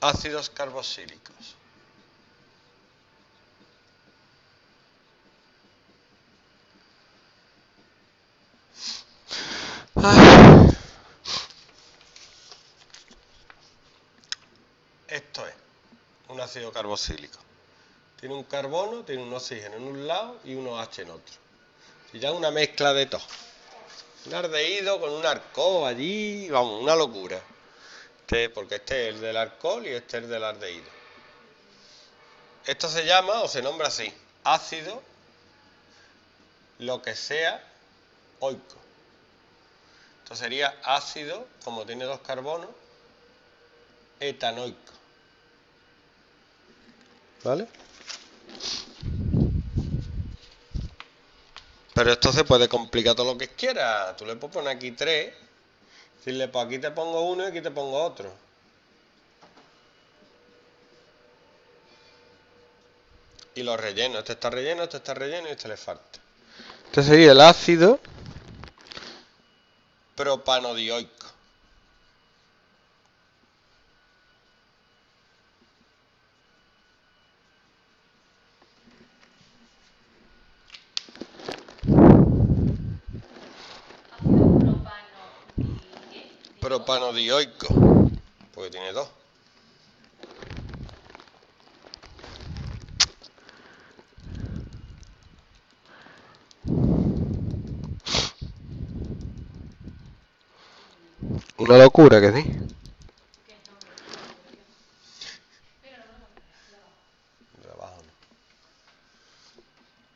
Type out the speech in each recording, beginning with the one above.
ácidos carboxílicos. Esto es un ácido carboxílico. Tiene un carbono, tiene un oxígeno en un lado y un OH en otro. Y ya una mezcla de todo. Un ardeido con un alcohol allí, vamos, una locura. Porque este es el del alcohol y este es el del ardeido. Esto se llama, o se nombra así, ácido lo que sea oico. Esto sería ácido, como tiene dos carbonos, etanoico. ¿Vale? Pero esto se puede complicar todo lo que quiera. Tú le puedes poner aquí 3. Decirle, pues aquí te pongo uno y aquí te pongo otro. Y los rellenos. Este está relleno, este está relleno y este le falta. Este sería el ácido propanodioico. Propanodioico, porque tiene dos. Una locura que sí.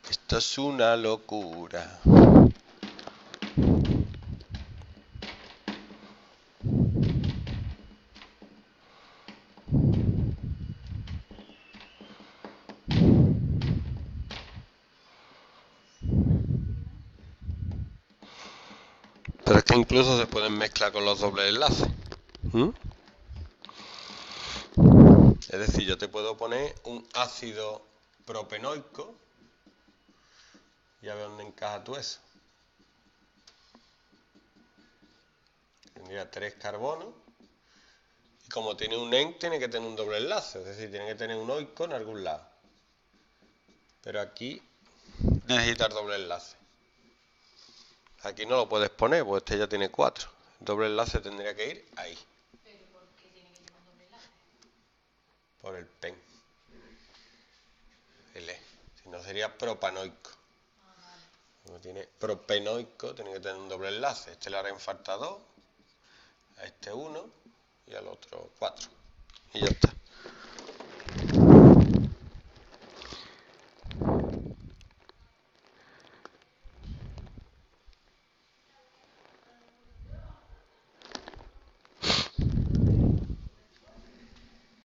Esto es una locura. Pero es que incluso se pueden mezclar con los dobles enlaces. Es decir, yo te puedo poner un ácido propenoico y a ver dónde encaja tú eso. Tendría 3 carbonos y como tiene un en, tiene que tener un doble enlace. Es decir, tiene que tener un oico en algún lado. Pero aquí necesitas doble enlace. Aquí no lo puedes poner, porque este ya tiene 4. El doble enlace tendría que ir ahí. ¿Pero por qué tiene que ir un doble enlace? Por el pen. El E. Si no sería propanoico. Como tiene propenoico, tiene que tener un doble enlace. Este le hará falta 2, a este 1 y al otro 4. Y ya está.